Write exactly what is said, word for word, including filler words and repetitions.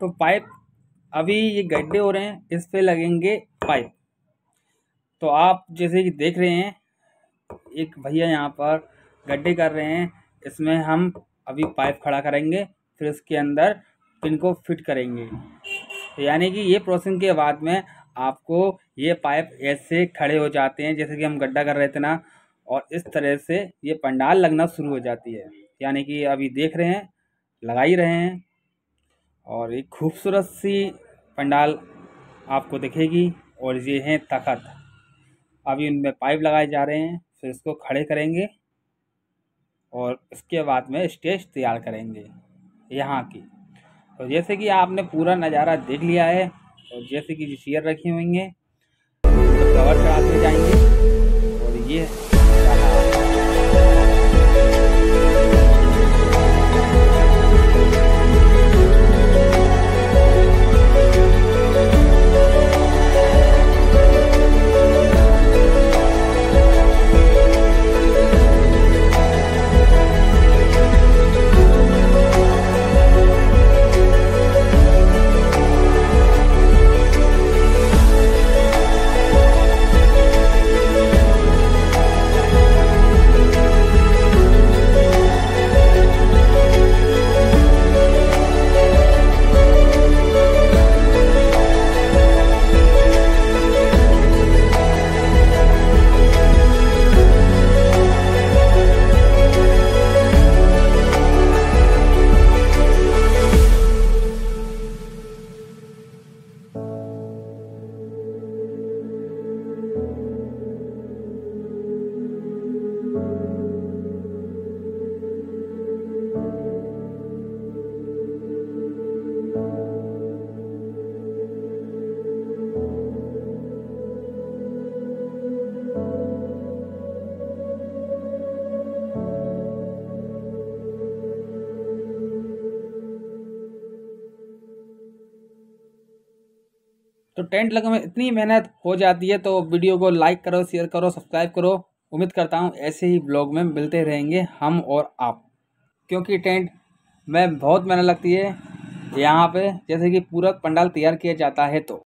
तो पाइप अभी ये गड्ढे हो रहे हैं, इस पे लगेंगे पाइप। तो आप जैसे कि देख रहे हैं एक भैया यहाँ पर गड्ढे कर रहे हैं, इसमें हम अभी पाइप खड़ा करेंगे, फिर उसके अंदर पिन को फिट करेंगे। तो यानी कि ये प्रोसेसिंग के बाद में आपको ये पाइप ऐसे खड़े हो जाते हैं जैसे कि हम गड्ढा कर रहे थे ना, और इस तरह से ये पंडाल लगना शुरू हो जाती है। यानी कि अभी देख रहे हैं लगा ही रहे हैं, और एक खूबसूरत सी पंडाल आपको दिखेगी। और ये हैं तख्त, अभी उनमें पाइप लगाए जा रहे हैं, फिर इसको खड़े करेंगे और इसके बाद में स्टेज तैयार करेंगे यहाँ की। तो जैसे कि आपने पूरा नज़ारा देख लिया है, और जैसे कि चेयर रखी हुई हैं तो कवर चढ़ाते जाएंगे। और ये तो टेंट लगने में इतनी मेहनत हो जाती है। तो वीडियो को लाइक करो, शेयर करो, सब्सक्राइब करो। उम्मीद करता हूँ ऐसे ही ब्लॉग में मिलते रहेंगे हम और आप, क्योंकि टेंट में बहुत मेहनत लगती है यहाँ पे। जैसे कि पूरा पंडाल तैयार किया जाता है तो